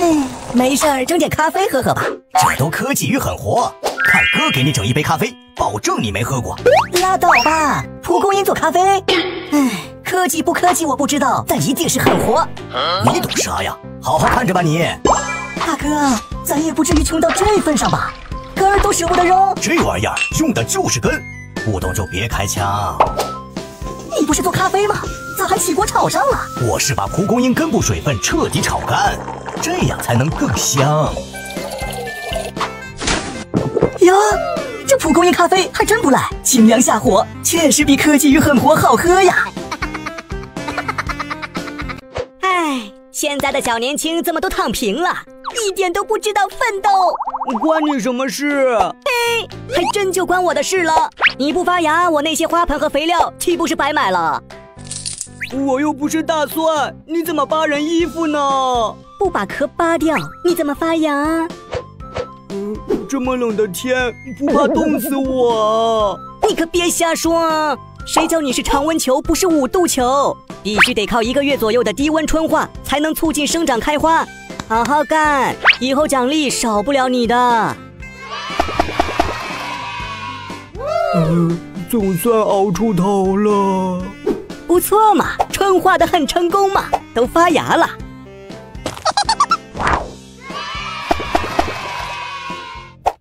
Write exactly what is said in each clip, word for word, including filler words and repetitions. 哎，没事儿，整点咖啡喝喝吧。这都科技与狠活，看哥给你整一杯咖啡，保证你没喝过。拉倒吧，蒲公英做咖啡。哎，科技不科技我不知道，但一定是狠活。你懂啥呀？好好看着吧你。大哥，咱也不至于穷到这份上吧？根儿都舍不得扔。这玩意儿用的就是根，不懂就别开枪。 你不是做咖啡吗？咋还起锅炒上了？我是把蒲公英根部水分彻底炒干，这样才能更香。呀，这蒲公英咖啡还真不赖，清凉下火，确实比科技与狠活好喝呀。哎，现在的小年轻怎么都躺平了，一点都不知道奋斗。关你什么事？嘿，还真就关我的事了。 你不发芽，我那些花盆和肥料岂不是白买了？我又不是大蒜，你怎么扒人衣服呢？不把壳扒掉，你怎么发芽？嗯，这么冷的天，不怕冻死我？你可别瞎说啊！谁叫你是常温球，不是五度球？必须得靠一个月左右的低温春化，才能促进生长开花。好好干，以后奖励少不了你的。 嗯，总算熬出头了，不错嘛，春化的很成功嘛，都发芽了。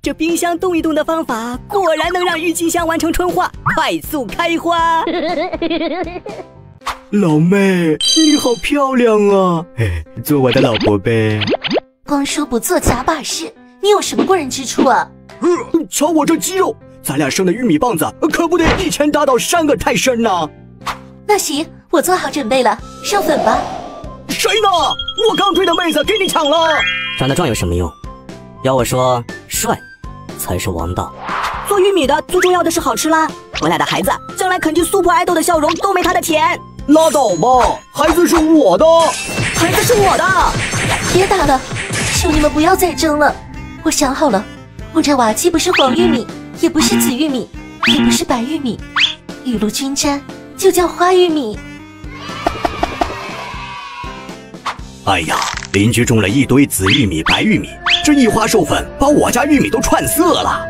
这冰箱冻一冻的方法，果然能让郁金香完成春化，快速开花。老妹，你好漂亮啊！哎，做我的老婆呗。光说不做假把式，你有什么过人之处啊？呃，瞧我这肌肉。 咱俩生的玉米棒子可不得一拳打倒三个泰山呐！那行，我做好准备了，上粉吧。谁呢？我刚追的妹子给你抢了。长得壮有什么用？要我说，帅才是王道。做玉米的最重要的是好吃啦。我俩的孩子将来肯定 super idol 的笑容都没他的甜。拉倒吧，孩子是我的，孩子是我的。别打了，求你们不要再争了。我想好了，我这娃既不是黄玉米。 也不是紫玉米，也不是白玉米，雨露均沾，就叫花玉米。哎呀，邻居种了一堆紫玉米、白玉米，这一花授粉，把我家玉米都串色了。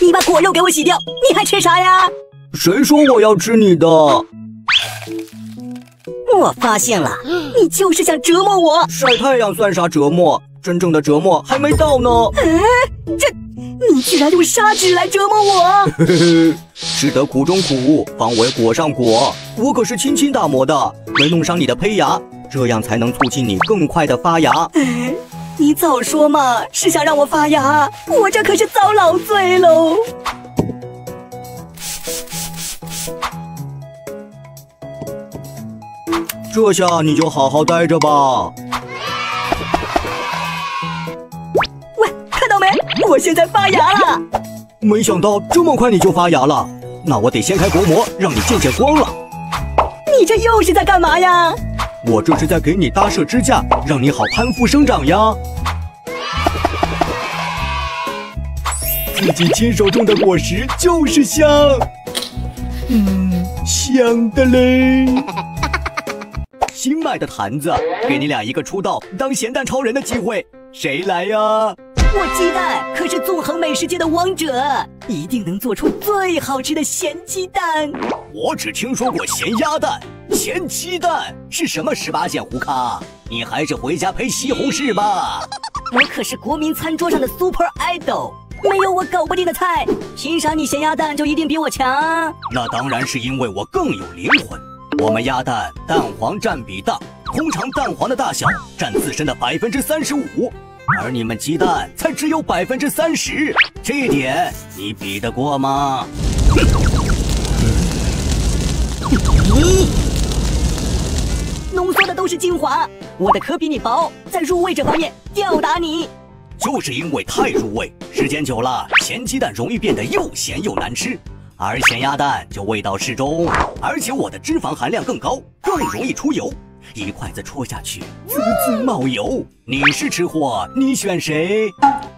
你把果肉给我洗掉，你还吃啥呀？谁说我要吃你的？我发现了，你就是想折磨我。晒太阳算啥折磨？真正的折磨还没到呢。嗯，这。 你居然用砂纸来折磨我！吃得苦中苦，方为果上果。我可是轻轻打磨的，没弄伤你的胚芽，这样才能促进你更快的发芽。哎，你早说嘛，是想让我发芽，我这可是遭老罪喽！这下你就好好待着吧。 我现在发芽了，没想到这么快你就发芽了，那我得掀开薄膜，让你见见光了。你这又是在干嘛呀？我这是在给你搭设支架，让你好攀附生长呀。自己亲手种的果实就是香，嗯，香的嘞。新买的坛子，给你俩一个出道当咸蛋超人的机会，谁来呀？ 我鸡蛋可是纵横美食界的王者，一定能做出最好吃的咸鸡蛋。我只听说过咸鸭蛋，咸鸡蛋是什么十八线胡咖？你还是回家陪西红柿吧。我可是国民餐桌上的 super idol， 没有我搞不定的菜。凭啥你咸鸭蛋就一定比我强？那当然是因为我更有灵魂。我们鸭蛋蛋黄占比大，通常蛋黄的大小占自身的 百分之三十五。 而你们鸡蛋才只有 百分之三十， 这点你比得过吗？嗯、浓缩的都是精华，我的壳比你薄，在入味这方面吊打你。就是因为太入味，时间久了，咸鸡蛋容易变得又咸又难吃，而咸鸭蛋就味道适中，而且我的脂肪含量更高，更容易出油。 一筷子戳下去，滋滋冒油。你是吃货，你选谁？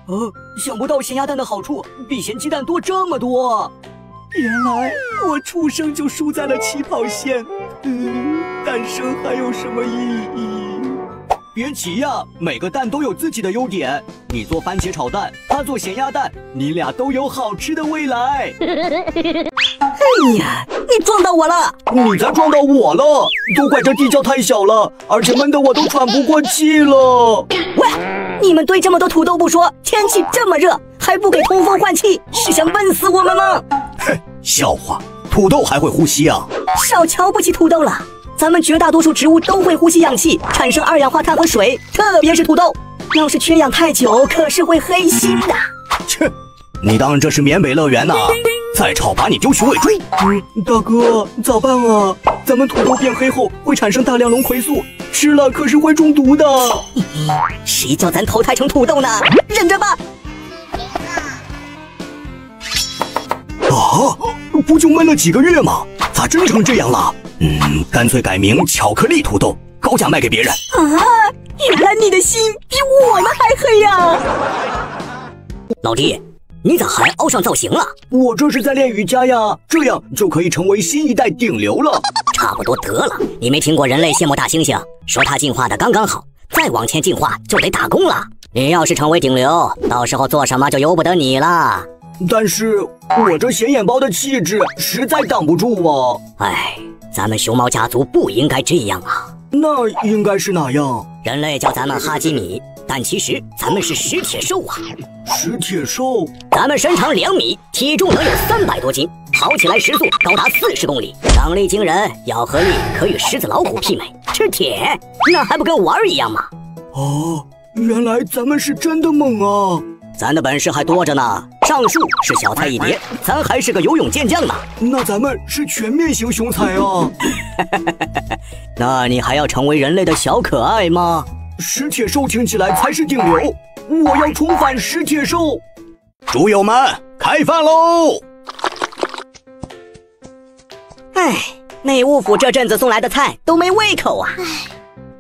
呃，想不到咸鸭蛋的好处比咸鸡蛋多这么多。原来我出生就输在了起跑线，嗯，诞生还有什么意义？别急呀，每个蛋都有自己的优点。你做番茄炒蛋，他做咸鸭蛋，你俩都有好吃的未来。哎呀，你撞到我了！你才撞到我了！都怪这地窖太小了，而且闷得我都喘不过气了。喂，你们堆这么多土豆不说，天气这么热，还不给通风换气，是想闷死我们吗？哼，笑话，土豆还会呼吸啊！少瞧不起土豆了。 咱们绝大多数植物都会呼吸氧气，产生二氧化碳和水，特别是土豆。要是缺氧太久，可是会黑心的。切，你当这是缅北乐园呢、啊？再吵把你丢去喂猪！嗯，大哥，咋办啊？咱们土豆变黑后会产生大量龙葵素，吃了可是会中毒的。谁叫咱投胎成土豆呢？忍着吧。啊，不就闷了几个月吗？咋真成这样了？ 嗯，干脆改名巧克力土豆，高价卖给别人啊！原来你的心比我们还黑呀、啊！老弟，你咋还凹上造型了？我这是在练瑜伽呀，这样就可以成为新一代顶流了。差不多得了，你没听过人类羡慕大猩猩，说它进化的刚刚好，再往前进化就得打工了。你要是成为顶流，到时候做什么就由不得你了。但是我这显眼包的气质实在挡不住啊！哎。 咱们熊猫家族不应该这样啊！那应该是哪样？人类叫咱们哈基米，但其实咱们是食铁兽啊！食铁兽，咱们身长两米，体重能有三百多斤，跑起来时速高达四十公里，掌力惊人，咬合力可与狮子、老虎媲美。吃铁，那还不跟玩一样吗？哦，原来咱们是真的猛啊！咱的本事还多着呢。 上树是小菜一碟，咱还是个游泳健将呢。那咱们是全面型雄才啊！那你还要成为人类的小可爱吗？食铁兽听起来才是顶流，我要重返食铁兽！猪友们，开饭喽！哎，内务府这阵子送来的菜都没胃口啊！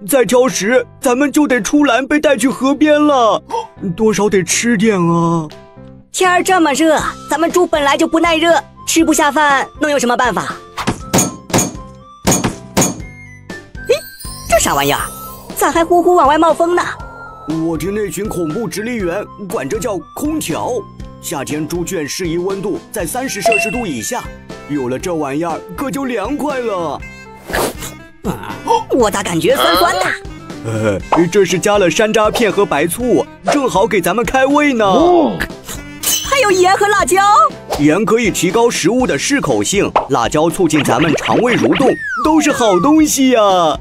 再挑食，咱们就得出栏被带去河边了，多少得吃点啊！ 天儿这么热，咱们猪本来就不耐热，吃不下饭，能有什么办法？咦，这啥玩意儿？咋还呼呼往外冒风呢？我听那群恐怖直立员管这叫空调。夏天猪圈适宜温度在三十摄氏度以下，有了这玩意儿可就凉快了。我咋感觉酸酸的？呃，这是加了山楂片和白醋，正好给咱们开胃呢。哦 还有盐和辣椒，盐可以提高食物的适口性，辣椒促进咱们肠胃蠕动，都是好东西呀、啊。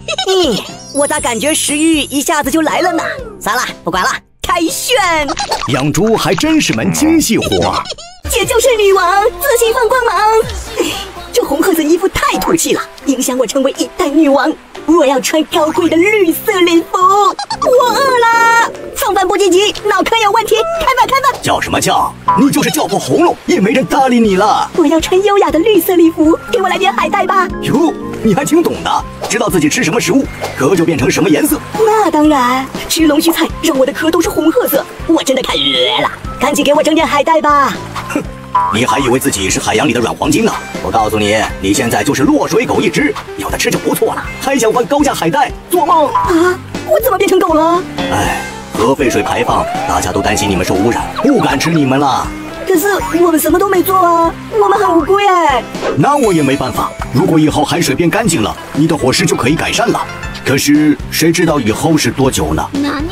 我咋感觉食欲一下子就来了呢？算了，不管了，开炫！养猪还真是门精细活，姐就是女王，自信放光芒。这红褐色衣服太土气了，影响我成为一代女王。我要穿高贵的绿色礼服。我饿啦，蹭饭不积极，脑壳有问题，开饭开饭！ 叫什么叫？你就是叫破喉咙，也没人搭理你了。我要穿优雅的绿色礼服，给我来点海带吧。哟，你还挺懂的，知道自己吃什么食物，壳就变成什么颜色。那当然，吃龙须菜让我的壳都是红褐色，我真的看饿了，赶紧给我整点海带吧。哼，你还以为自己是海洋里的软黄金呢？我告诉你，你现在就是落水狗一只，有的吃就不错了，还想换高价海带，做梦啊！我怎么变成狗了？哎。 核废水排放，大家都担心你们受污染，不敢吃你们了。可是我们什么都没做啊，我们很无辜哎。那我也没办法。如果以后海水变干净了，你的伙食就可以改善了。可是谁知道以后是多久呢？哪里？